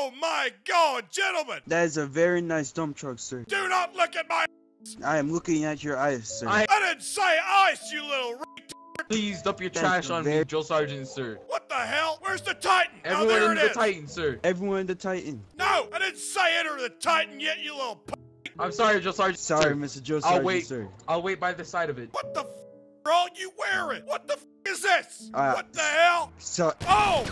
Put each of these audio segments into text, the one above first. Oh my God, gentlemen! That is a very nice dump truck, sir. Do not look at my ass. I am looking at your eyes, sir. I didn't say ice, you little rat. Please dump your trash on me, Joe Sergeant, sir. What the hell? Where's the Titan? Everyone oh, there it is. Titan, sir. Everyone in the Titan. No, I didn't say enter the Titan yet, you little p. I'm sorry, Joe Sergeant. Sorry, sir. Mr. Joe Sergeant, I'll wait. Sir. I'll wait by the side of it. What the f are all you wearing? What the f is this? What the hell? So oh!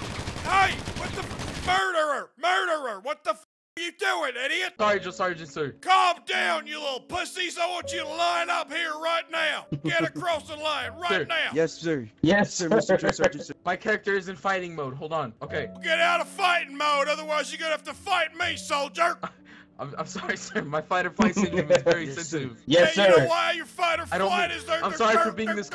Hey! What the f murderer! Murderer! What the f are you doing, idiot? Sorry, Joe Sergeant, sir. Calm down, you little pussies. I want you to line up here right now. Get across the line right sir. Now. Yes, sir. Yes, sir, Mr. Joe Sergeant, sir. My character is in fighting mode. Hold on. Okay. Get out of fighting mode, otherwise you're gonna have to fight me, soldier! I'm sorry, sir. My fight or flight syndrome is very sensitive. Yes, sir. Hey, you know why your fight or flight is there? I'm sorry for being this.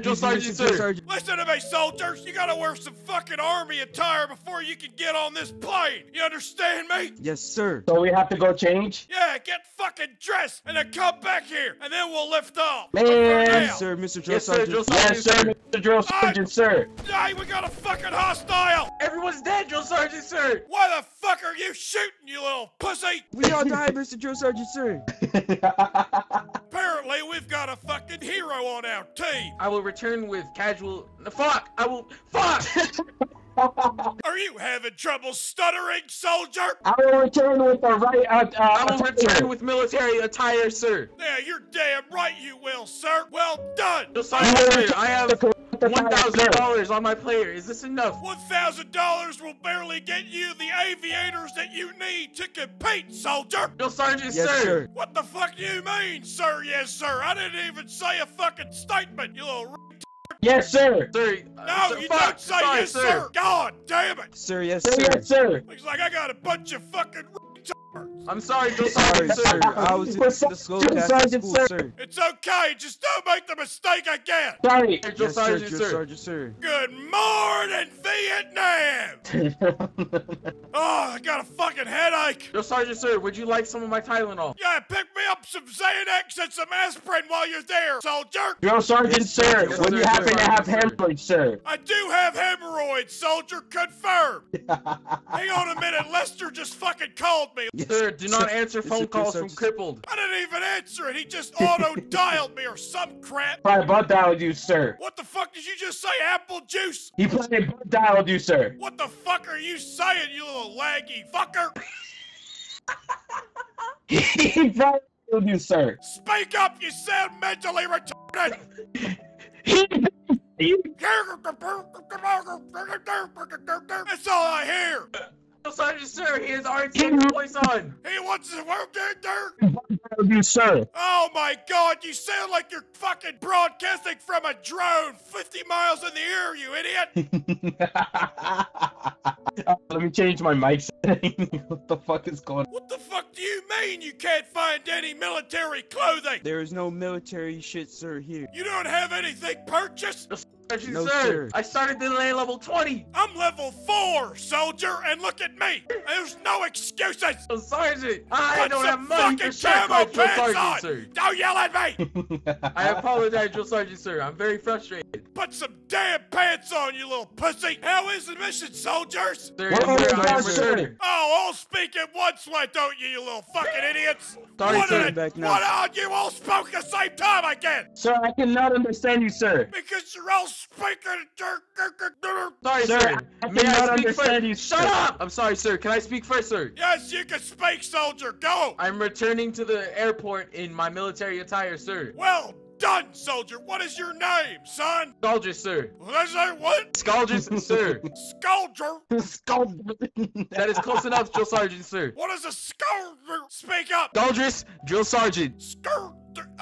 Joe Sergeant, sir. Listen to me, soldiers. You gotta wear some fucking army attire before you can get on this plane. You understand me? Yes, sir. So we have to go change? Yeah, get fucking dressed and then come back here, and then we'll lift off. Man. Yes, sir, Mr. Joe Sergeant. Yes, sir, Mr. Joe Sergeant, sir. Hey, we got a fucking hostile. Everyone's dead, Joe Sergeant, sir. Why the fuck are you? You shooting, you little pussy! We all died, Mr. Joe Sergeant, sir. Apparently, we've got a fucking hero on our team. I will return with casual. Fuck! I will. Fuck! Are you having trouble stuttering, soldier? I will return with the right. I will return with military attire, sir. Yeah, you're damn right, you will, sir. Well done. Joe Sergeant, I have. $1,000 on my player. Is this enough? $1,000 will barely get you the aviators that you need to compete, soldier. Joe Sergeant, yes, sir. What the fuck do you mean, sir? Yes, sir. I didn't even say a fucking statement, you little rat. Yes, sir. Sir. No, sir, you fuck, don't say sorry, yes, sir. Sir. God damn it. Sir, yes, sir. Yes, sir. Looks like I got a bunch of fucking I'm sorry, Joe Sergeant, sir. I was in the slow class school, sir. It's okay. Just don't make the mistake again. Sorry, Joe yes, Sergeant, sir. Joe Sergeant, sir. Good morning, Vietnam. Oh, I got a fucking headache. Joe Sergeant, sir, would you like some of my Tylenol? Yeah, pick me up some Xanax and some aspirin while you're there, soldier. Joe Sergeant, yes, sir, yes, when sir, you happen sir, to have hemorrhoids, sir. I do have hemorrhoids, soldier. Confirmed. Hang on a minute. Lester just fucking called me. Yes, sir, do not answer phone calls from crippled. I didn't even answer it. He just auto-dialed me or some crap. I butt-dialed you, sir. What the fuck did you just say, apple juice? He played butt-dialed you, sir. What the fuck are you saying, you little laggy fucker? He butt-dialed you, sir. Speak up, you sound mentally retarded. That's all I hear. Sergeant, sir, he has RT voice on. He wants to work there, sir. Oh my God, you sound like you're fucking broadcasting from a drone 50 miles in the air, you idiot. Let me change my mic setting. What the fuck is going on? What the fuck do you mean you can't find any military clothing? There is no military shit, sir, here. You don't have anything purchased? No, sir. I started the delay level 20. I'm level 4, soldier, and look at me. There's no excuses. Oh, Sergeant, I don't have money for camo pants on. Don't yell at me. I apologize, Joe Sergeant, sir. I'm very frustrated. Put some damn pants on, you little pussy. How is the mission, soldiers? Sir. Oh, all speak at once, why don't you, you little fucking idiots? Sorry, sir. What are you all spoke at the same time again? Sir, I cannot understand you, sir. Because you're all speaking. Sorry, sir. May I speak first? You, shut up! I'm sorry, sir. Can I speak first, sir? Yes, you can speak, soldier. Go! I'm returning to the airport in my military attire, sir. Well done, soldier. What is your name, son? Scalger, sir. What is that? What? Scalger, sir. Scalger? Scalger. That is close enough, Joe Sergeant, sir. What is a Scalger? Speak up. Scalger, Joe Sergeant. Scalger.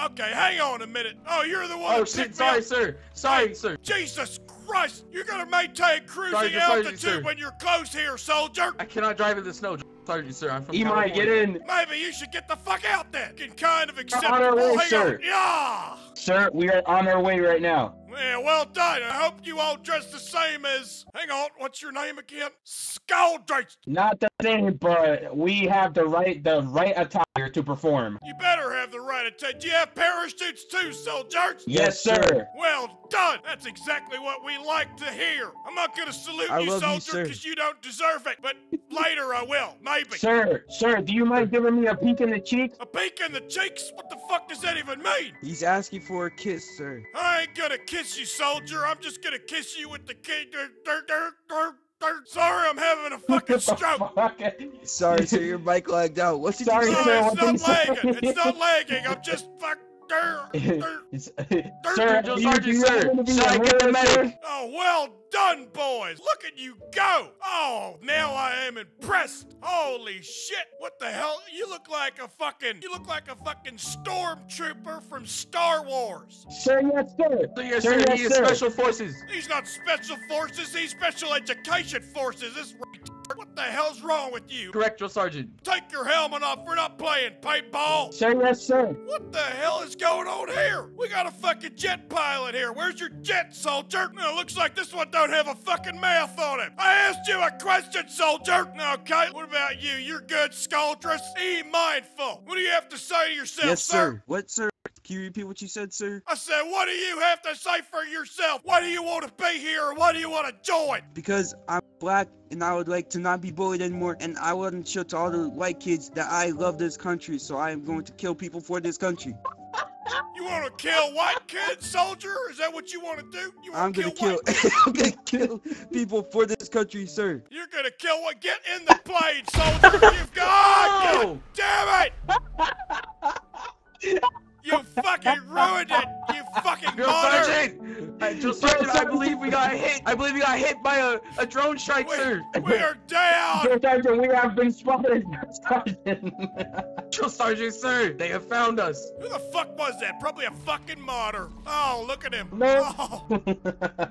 Okay, hang on a minute. Oh, you're the one. Oh, shit, sorry, sir. Sorry, sir. Jesus Christ, you're gonna maintain cruising altitude when you're close here, soldier. I cannot drive in the snow, Sergeant, sir. I'm from California. Get in. Maybe you should get the fuck out then. Can kind of accept. We're on our way, sir. Yeah. Sir, we are on our way right now. Yeah, well done. I hope you all dress the same as... Hang on, what's your name again? Skulldrakes. Not the thing, but we have the right attire to perform. You better have the right attire. Do you have parachutes too, soldiers? Yes, sir. Well done. That's exactly what we like to hear. I'm not going to salute you, soldier, because you don't deserve it, but later I will, maybe. Sir, do you mind giving me a peek in the cheeks? A peek in the cheeks? What the fuck does that even mean? He's asking for a kiss, sir. I ain't gonna kiss you, soldier. I'm just gonna kiss you with the kid. Sorry, I'm having a fucking stroke. Sorry, sir, your mic lagged out. What did you say? It's not lagging. It's not lagging. I'm just fucking... Sir, get the medic. Oh, well done, boys. Look at you go. Oh, now I am impressed. Holy shit. What the hell? You look like a fucking stormtrooper from Star Wars. Sir, yes, sir. Sir, yes, sir. He is special forces. He's not special forces. He's special education forces. This What the hell's wrong with you? Correct, drill sergeant. Take your helmet off. We're not playing paintball. Sir, yes, sir. What the hell is going on here? We got a fucking jet pilot here. Where's your jet, soldier? No, looks like this one don't have a fucking mouth on it. I asked you a question, soldier. Okay, what about you? You're good, Skulldrakes. Be mindful. What do you have to say to yourself, yes, sir? Yes, sir. What, sir? Can you repeat what you said, sir? I said, what do you have to say for yourself? Why do you want to be here, or why do you want to join? Because I'm black, and I would like to not be bullied anymore, and I want to show to all the white kids that I love this country, so I am going to kill people for this country. You want to kill white kids, soldier? Is that what you want to do? I'm going to kill people for this country, sir. You're going to kill what? Get in the plane, soldier! You've got... Oh, God damn it! You fucking ruined it, you fucking moron! I believe we got hit. I believe we got hit by a drone strike, sir. We are down. Sergeant, we have been spotted, Sergeant. Sergeant, sir, they have found us. Who the fuck was that? Probably a fucking martyr. Oh, look at him. No. Oh.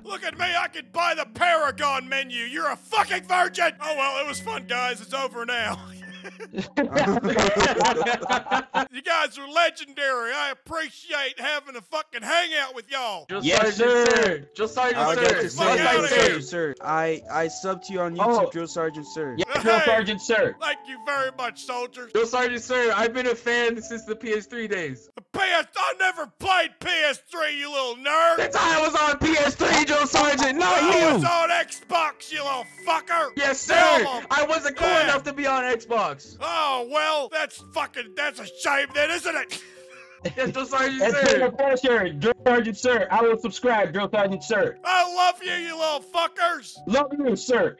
Look at me. I could buy the Paragon menu. You're a fucking virgin. Oh well, it was fun, guys. It's over now. You guys are legendary. I appreciate having a fucking hangout with y'all. Yes, sir. Drill Sergeant, sir. I subbed to you on YouTube, Drill Sergeant, sir. Yes, Drill Sergeant, sir. Thank you very much, soldiers. Drill Sergeant, sir, I've been a fan since the PS3 days. I never played PS3, you little nerd. Since I was on PS3, Drill Sergeant, not you. I was on Xbox, you little fucker. Yes, sir. I wasn't cool enough to be on Xbox. Oh, well, that's a shame then, isn't it? Yes, Drill Sergeant, sir. That's been a pleasure, Drill Sergeant, sir. I will subscribe, Drill Sergeant, sir. I love you, you little fuckers. Love you, sir.